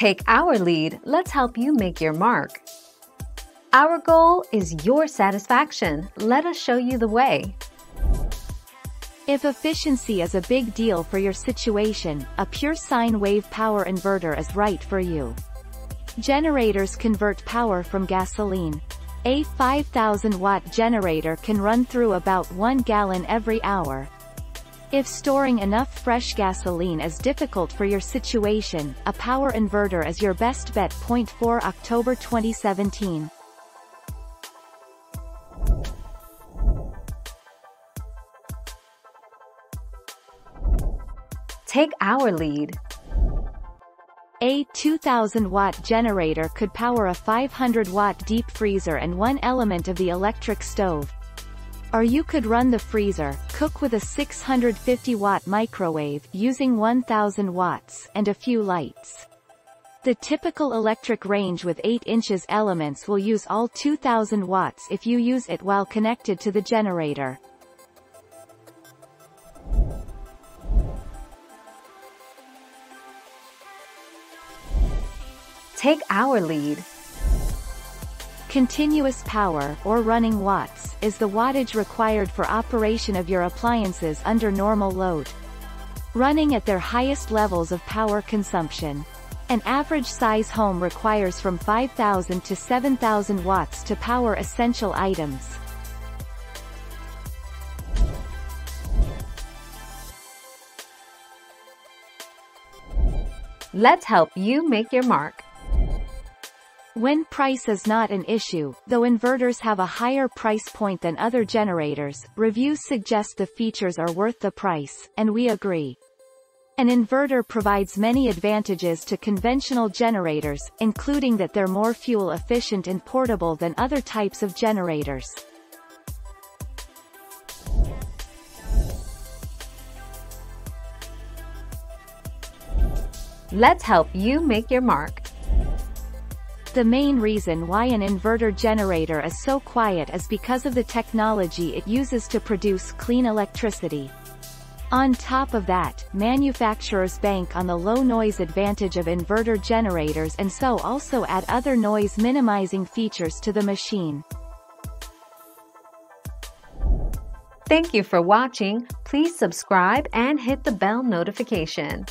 Take our lead, let's help you make your mark. Our goal is your satisfaction. Let us show you the way. If efficiency is a big deal for your situation, a pure sine wave power inverter is right for you. Generators convert power from gasoline. A 5,000-watt generator can run through about 1 gallon every hour. If storing enough fresh gasoline is difficult for your situation, a power inverter is your best bet. 4 October 2017. Take our lead. A 2,000-watt generator could power a 500-watt deep freezer and one element of the electric stove. Or you could run the freezer, cook with a 650-watt microwave using 1,000 watts and a few lights. The typical electric range with 8 inches elements will use all 2,000 watts if you use it while connected to the generator. Take our lead. Continuous power, or running watts, is the wattage required for operation of your appliances under normal load. Running at their highest levels of power consumption. An average-size home requires from 5,000 to 7,000 watts to power essential items. Let's help you make your mark. When price is not an issue, though inverters have a higher price point than other generators, reviews suggest the features are worth the price, and we agree. An inverter provides many advantages to conventional generators, including that they're more fuel efficient and portable than other types of generators. Let's help you make your mark. The main reason why an inverter generator is so quiet is because of the technology it uses to produce clean electricity. On top of that, manufacturers bank on the low noise advantage of inverter generators and so also add other noise minimizing features to the machine. Thank you for watching. Please subscribe and hit the bell notification.